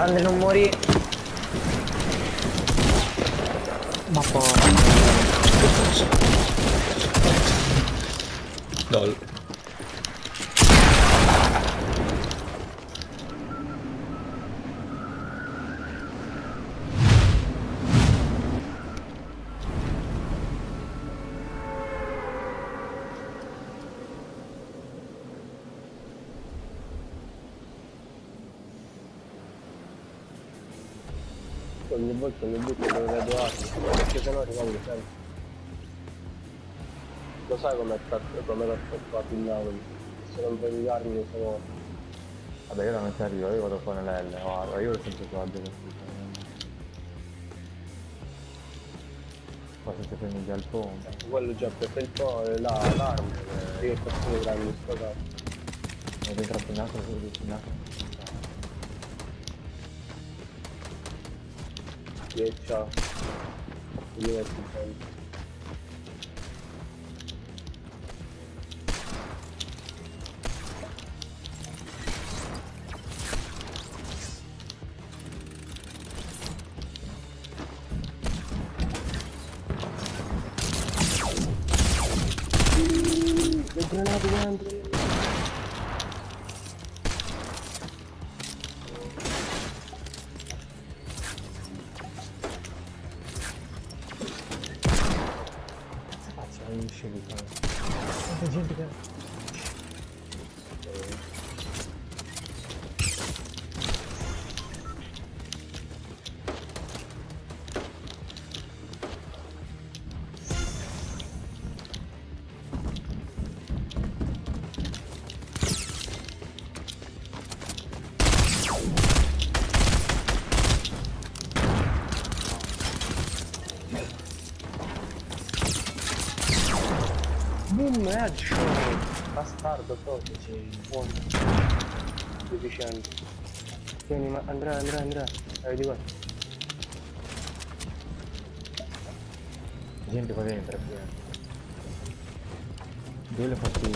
Andre non morì. Ma porca. Lol. Ogni volta mi butto dove vedo altro, perché sennò rimango sempre. Lo sai com'è fatto il Napoli? Se non prendi le armi sono morto. Vabbè, io da me ci arrivo, io vado fuori nell'L, guarda, io ho sempre provato questo. Qua se ti prendi già il ponte. Quello già perché il ponte è l'arma, perché è così che grande sto caso. Ho entrato in acqua, sono in acqua. E ciao, io ti prendo. Le granate dentro. Boom, headshot! Bastardo proprio, sei buono. 12 anni. Tieni, ma andrà. Dai, di qua. Gente qua dentro, prima. Dove le ho fatti?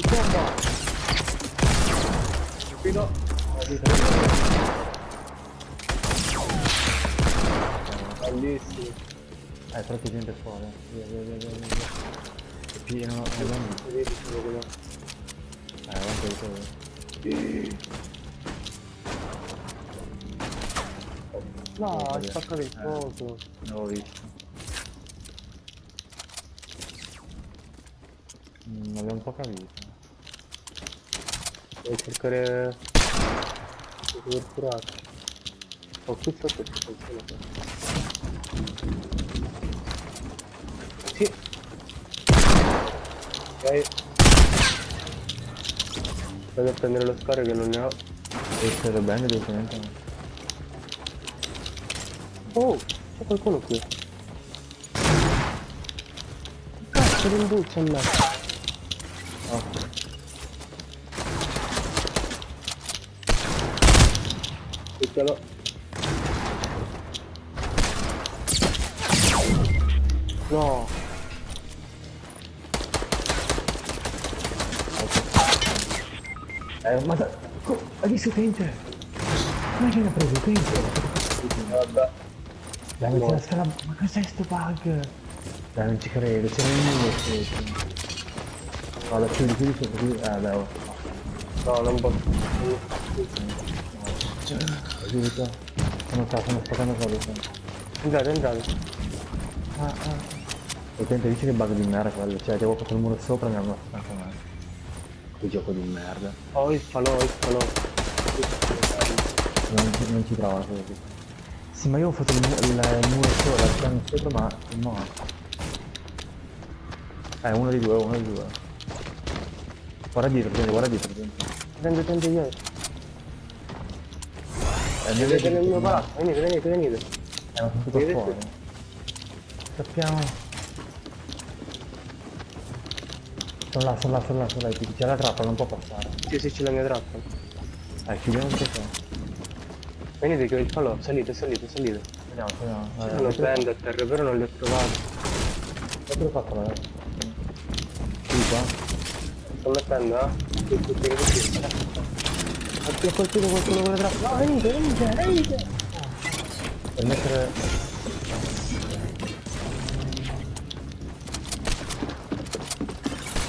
Bomba! Capito? Bellissimo. È troppo gente fuori. Via. È pieno, è bene. Vedi solo quello. Guarda il tuo. No, hai spaccato il fuoco. Non l'ho visto. Non l'ho un po' capito. Devo cercare di curarci. Ho qui sotto il fuoco. Sì. Ok. Vado a prendere lo score che non ne ho. E spero bene, decisamente no. Oh, c'è qualcuno qui. Cazzo, rimbuccia a me. Oh. Piccolo. No! Ma da... Hai visto Tinter? Ma che l'ha preso Tinter? Vabbè. Dai, no. Ma cos'è sto bug? Dai, non ci credo, c'è uno che... No, la chiudi sotto qui... dai. No, non posso... Aiuto. Sono spaccando solo. Andate. Ah. Potente, dici che bug di merda quello, cioè ti avevo fatto il muro sopra e mi hanno fatto male. Che gioco di merda. Oh, il falò. Non ci provo così. Sì, ma io ho fatto il muro sopra, cioè non sopra, ma no. Uno di due. Guarda dietro. Prendete io. Vedete nel mio palazzo, venite. Ma sono tutto fuori. Sappiamo. Sono là, c'è la trappola, non può passare. Sì, c'è la mia trappola. Chiudiamo il caffè. Venite che ho il falò, salite. Andiamo. Sono prendo a terra, però non li ho trovati. Ho fatto la... Sì, qua? começando, ó. Aqui contigo, vou atrás. Ainda. Eu não quero...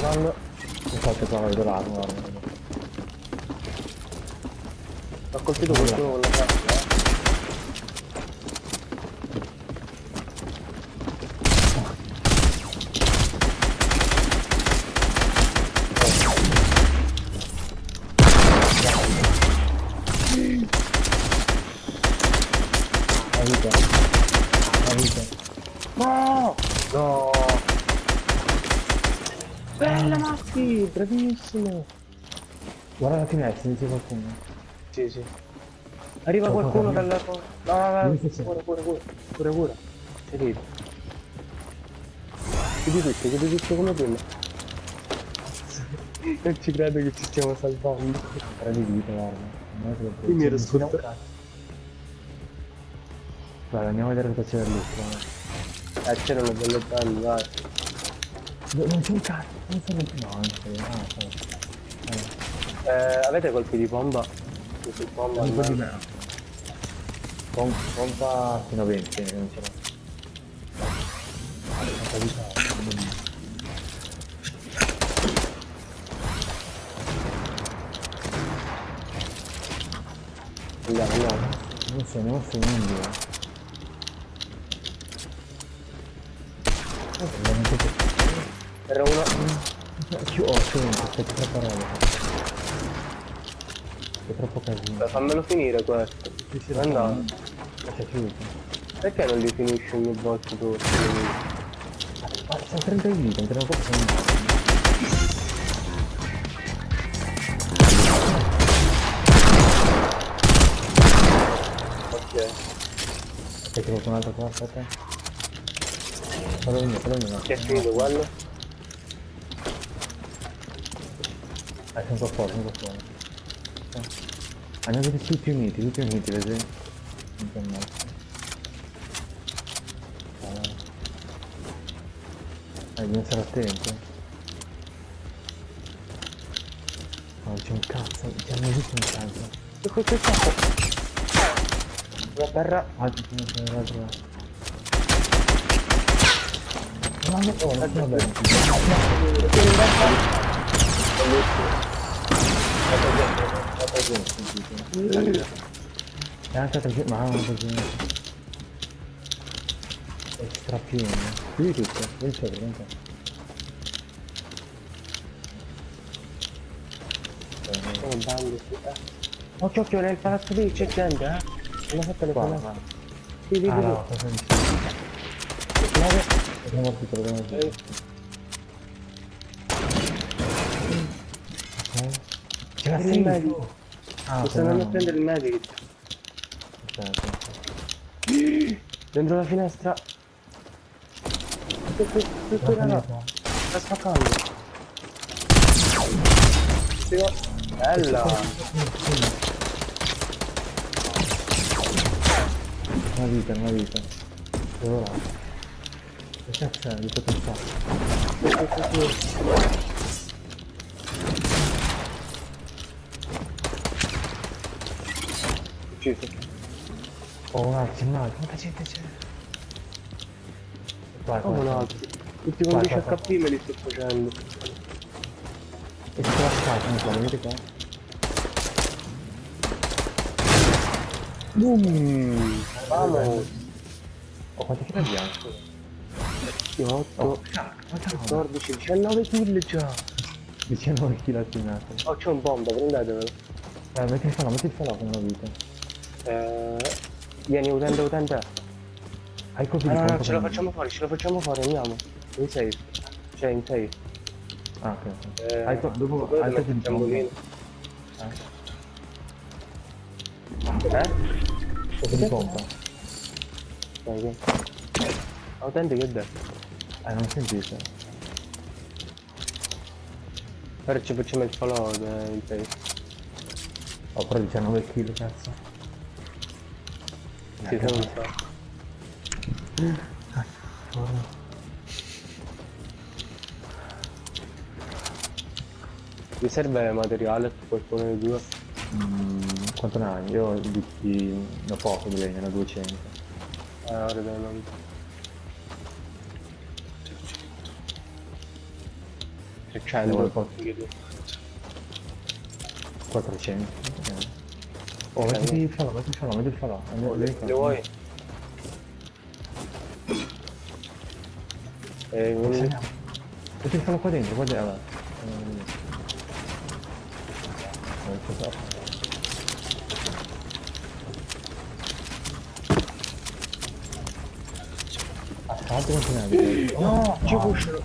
Guarda. Não falta pra vai do lado, guarda. Tá contigo, vou atrás. No! No! Bella Massi! Bravissimo! Guarda che ne è, senti qualcuno. Sì. Arriva qualcuno dalla... No. Pure. Serito. Chiudi tutto come quello. Non ci credo che ci stiamo salvando. Era di vita, guarda. Qui mi ero sfruttato. Guarda, andiamo a vedere cosa c'è da lì. C'erano delle belle, vai. Non c'è un cazzo, non c'è più. No. Avete colpi di pompa? Colpi di pompa? Un po' di meno. Pompa fino a 20, non ce l'ho. Andiamo. Non so. Era uno... aspetta 3 parole. È troppo casino. Fammelo finire questo. Sì, è andato. C'è chiuso. Perché non li finisci ogni volta tu? Sono 30 di vita, entriamo qua sono un po'. Ok. Aspetta, c'è un'altra qua, aspetta. Fallo mio. Che è finito quello? Sono qua fuori. Andiamo a vedere tutti uniti, vedete? Non c'è molto. Bisogna stare attenti. No, c'è un cazzo, ci hanno visto un cazzo. E questo è cazzo! La terra... Altro. È andato giù, è strapieno. Qui tutto, qui c'è veramente. Occhio, nel palazzo lì c'è gente, Non ho fatto le palazzo. Sì. Siamo morti. C'è la medico. Possiamo andare a prendere il medico. Aspetta. Dentro la finestra. Tutto. Sta spaccando. Bella. Una vita. Dove che cazzo è? Li posso fare? Ucciso. Oh, un altro. Quanta gente c'è? Vai. Un altro. Tutti con 10 HP me li sto facendo. E se la scaccia, non so, venite qua. Boom! Vamo! Oh, quanti kill abbiamo? 8, 14, 19 kill già! 19 kill attinati. Oh, c'è un bomba, prendetevelo. Metti il falò con una vita. Vieni, utente. Hai colpito il falò? No, ce lo facciamo fuori, andiamo. In safe. Cioè, in safe. Ah, ok. Dopo alzati il bomba. Colpo di pompa. Dai, utente che detto? Non sentite. Ora ci facciamo il falò del pace. Ho però 19 kill, cazzo. Si sono stato. Ti serve materiale su qualcuno dei due? Quanto ne ha? Io ne ho poco di legno, ne ho 200. Ora devo andare. 300. 400. Oh, metti il falò, metti il falò, metti il falò. Le vuoi? Metti il falò qua dentro, qua dentro. Aspetta quanti ne avevi? No, ci puscio.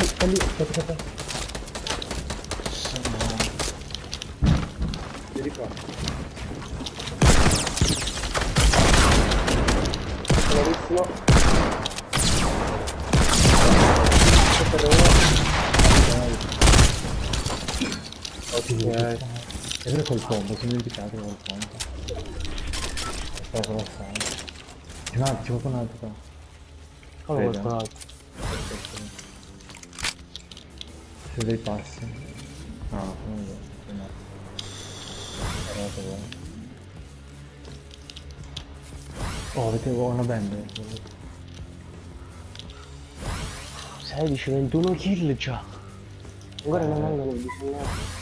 Sta lì, aspetta. È vero col combo, sono dimenticato col combo. Stavo collassando. C'è un altro, c'è proprio un altro qua. Come vuoi un altro? C'è dei passi. No, non è vero, c'è un altro. Oh, vedevo una band. 16, 21 kill già. Guarda, non mancano 19.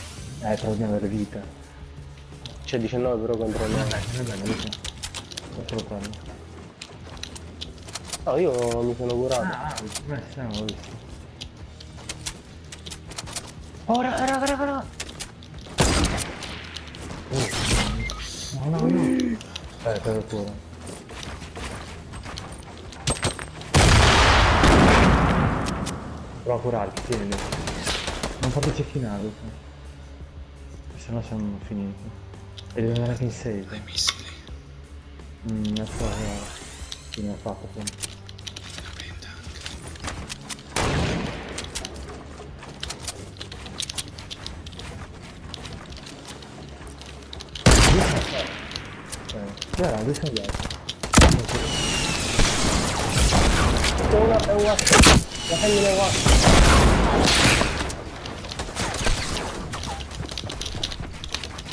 Proviamo la vita. C'è 19 però contro me. Contro quello. No, io mi sono curato. Ma siamo visto. Oh, raga. No. Aspetta pure. Prova a curarti, tienilo. Non fateci finale. Se no siamo finiti. E devo andare in save. Dai missili. Ne ho fatto. Sì, ne ho fatto. Guarda, dove sono gli altri? Una è una. La femmina è una.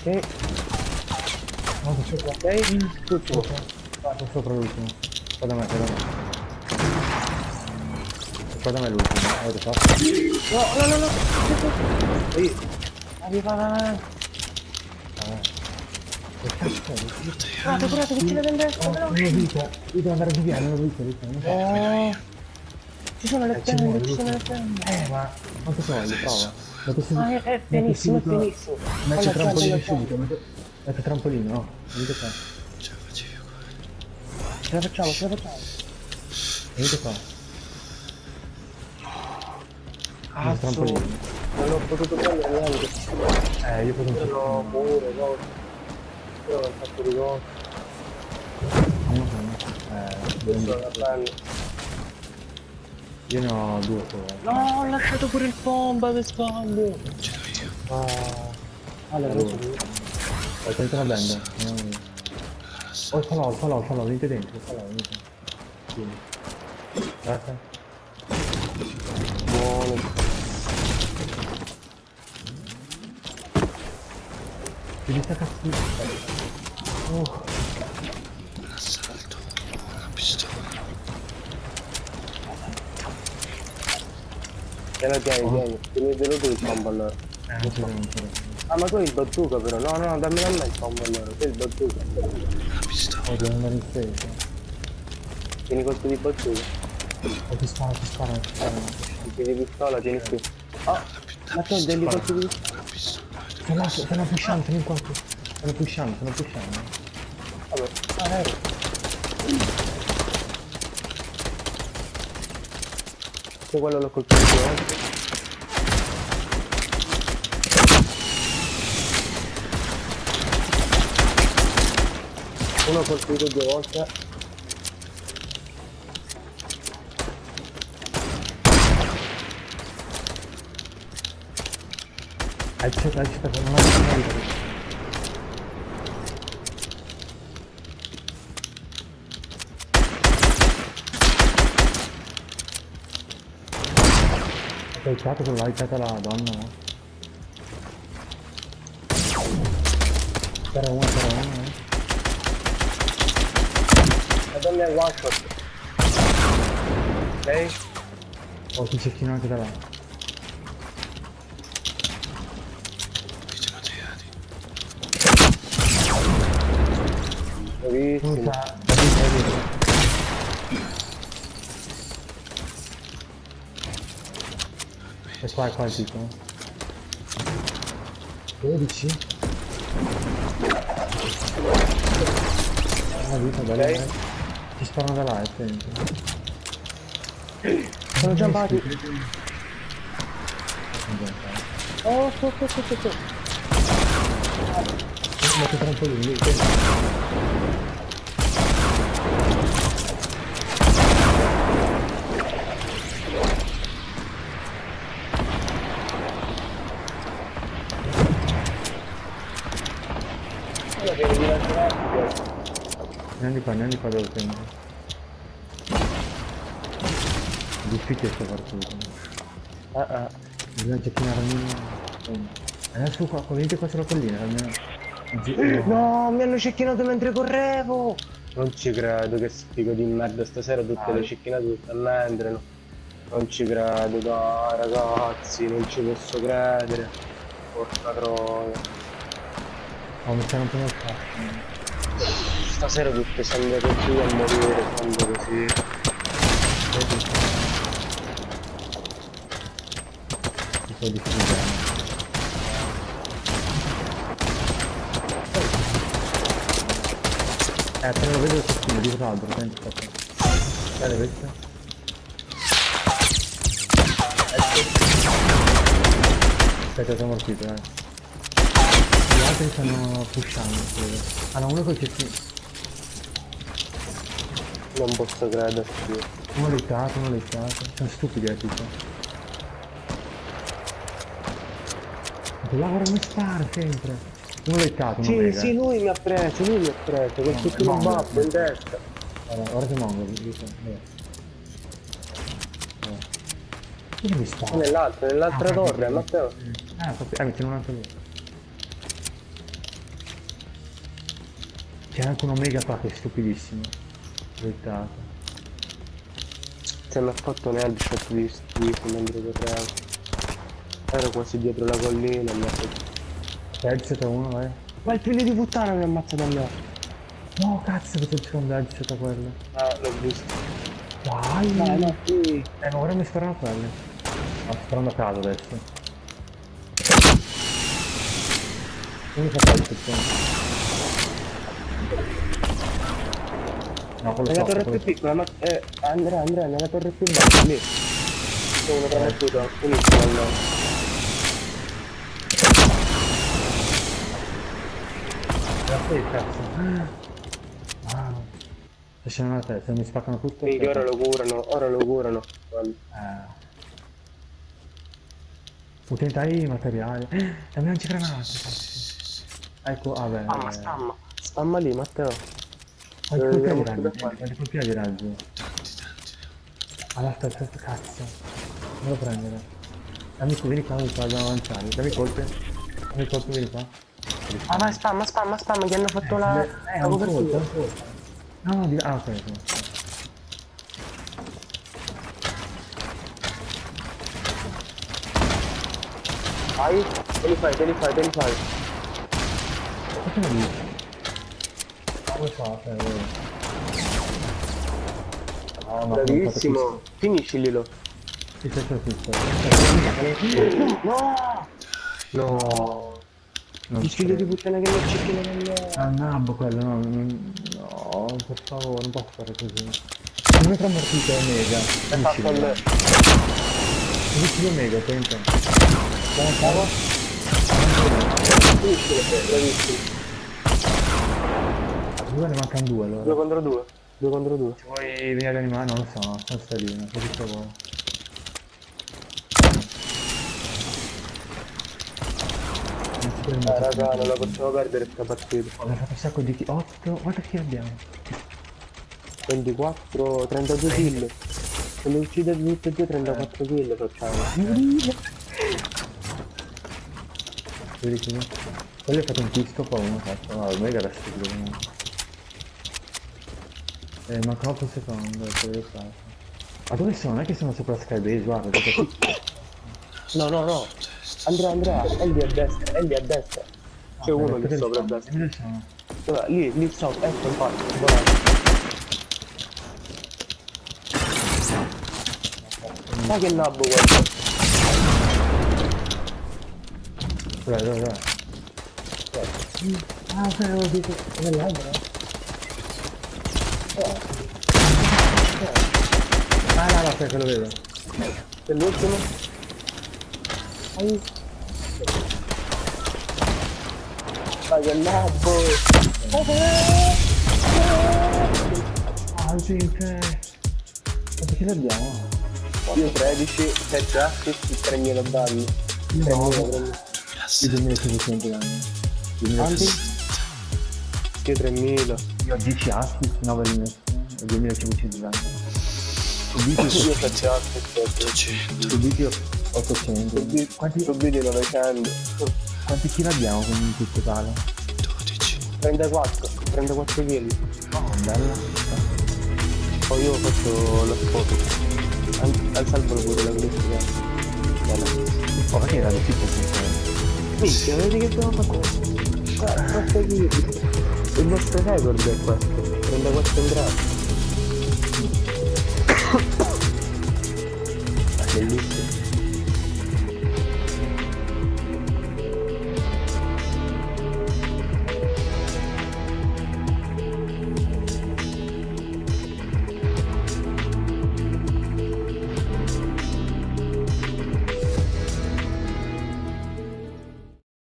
Ok. No, c'è qua. Ok, tutto. Vado sopra l'ultimo. Qua da me, qua da me. Qua da me l'ultimo. Avete fatto? No. Ehi. Arriva. Che cazzo è? Curate, che ce l'avete in destra, però. No, vita. Io devo andare di via, non ho visto. Ci sono le penne, ma quanto sono? Prova. Ah, è benissimo, metti il trampolino subito, metti il trampolino, no? Venite qua. Ce la facevo qua. Ce la facciamo. Venite qua. Il trampolino. Non l'ho potuto prendere neanche. Io potevo. No, pure, no. Io non ho fatto di gol. Io ne ho due solo. No, ho lasciato pure il bomba per sbaglio. Ce l'ho io. Allora, ho tentato la band. Oh, il falò, venite dentro, venite. Vieni. Guarda. Buono. Vieni sta cazzina. Oh. L'assalto. Una pistola. Vieni, tienitelo tu il combo allora. Ma tu hai il bazooka però, no, dammi a me il combo allora, tu hai il bazooka. La pistola. Devo andare in difesa. Tieni colpo di bazooka. Ti spara. Tieni pistola, tieni qui. Ma tu hai degli colpi di pistola. Stanno pushando, tieni qua. Stanno pushando. Vabbè, quello l'ho colpito. Uno ho colpito 2 volte. Accetta per non avere. Ho aiutato la donna, no? Espera uno, Dame el one shot. ¿Veis? Oh, si c'è chi non ha tirato. Siamo tirati. Ho visto. Puta. E qua il tipo. 12. Ah, vita bella. Okay. Ci sparano da là, è attento. Sono giampati. Oh, sto. Ma che trampolini. Guarda che devi lanciare. Non li fa devo prendere. Difficile sta partita. Bisogna cecchinare almeno. Adesso qua, venite qua sulla collina almeno. No, mi hanno cecchinato mentre correvo! Non ci credo, che sfigo di merda stasera, tutte le cecchinate tutte all'endreno. Non ci credo, dai ragazzi, non ci posso credere. Porca troia. Oh, mi stanno prendendo il cazzo. Stasera tutte sangue così a morire, sangue così. Un po' di figa. Appena lo vedo il cestino, dico l'altro, senti qua. Guarda questo. Aspetta, sono mortito, Gli altri stanno pushando, credo. Ah no, uno col cestino. Non posso credere. Uno leccato. Sono stupidi tipo. Laura mi spara sempre. Uno leccato. Sì, lui mi ha preso. Questo qui non va, in testa. Guarda che mongo, dove mi spara? Nell'altra torre, Matteo. Metti un'altra torre. C'è anche un omega qua che è stupidissimo. Se mi ha fatto un headshot di schifo mentre correvo. Ero quasi dietro la collina e mi ha fatto headshot a uno, ma il figlio di puttana mi ha ammazzato a me. No cazzo, che c'è il secondo headshot a quello. L'ho visto. Dai no, sì. Ma ora mi sparano a quello. Ma sparano a caso adesso. Come fa a fare? No, è la torre più piccola, ma Andrea, nella torre più bassa, lì. C'è uno tramettuto, finissimo allora. Grazie di cazzo. Wow. Se scendono la testa, mi spaccano tutto. Quindi ora lo curano. Utenta i materiali. E non ci granate. Ecco, vabbè. Spamma lì, Matteo. Colpire raggio. Allora aspetta, cazzo. Non lo prendere. Amico, vieni qua, dobbiamo avanzare. Dammi colpe, vieni qua. Ah vai, spamma, gli hanno fatto la... la copertura. No, di... Ah, ok. Vai, te li fai. Perché non mi dici? Bravissimo, finiscililo. No. Il figlio di puttana che non c'è che non è. Nabbo quello, no, per favore, non posso fare così. Come tra mortito omega? È fatto il finiscilo omega, pensa. Bravissimo. Ne mancano due allora. 2 contro 2. Se vuoi venire a rianimare, non lo so, non sta lì, non so che sto qua. Raga, non la possiamo perdere questa partita. Ho fatto un sacco di kill. 8, guarda che abbiamo. 24, 32 kill. Se le uccide tutte e due 34 kill facciamo. Vedi che Quello è stato un disco poi uno fatto, no, ormai deve essere blu. Ma troppo secondo, ma dove sono? Non è che sono sopra Skybase, guarda, no, no, no. Andrea, è lì a destra, C'è uno lì sopra a destra. Allora, lì sopra, ecco infatti, guarda. Ma che nabbo guarda. Dai. Ah, sono detto. È nell'albero. Ah, no, aspetta che lo vedo. È l'ultimo. Ma che nabbo. Ah, gente. Ma perché l'abbiamo? Io 13, 7 assist, 3000 danni. No, 2500 danni. 3000. Io ho 10 assist, 9 assist, 2500 danni. Subiti 7 assist, 800. Subiti 800. Subiti 900. Quanti kill abbiamo con il totale? 12. 34. 34 kill. Oh, bella. Poi io faccio lo spot. Alzalo pure la velocità. Oh, perché era difficile? Minchia, vedi che abbiamo fatto? Guarda, il nostro record è questo. 34 gradi. Bellissimo.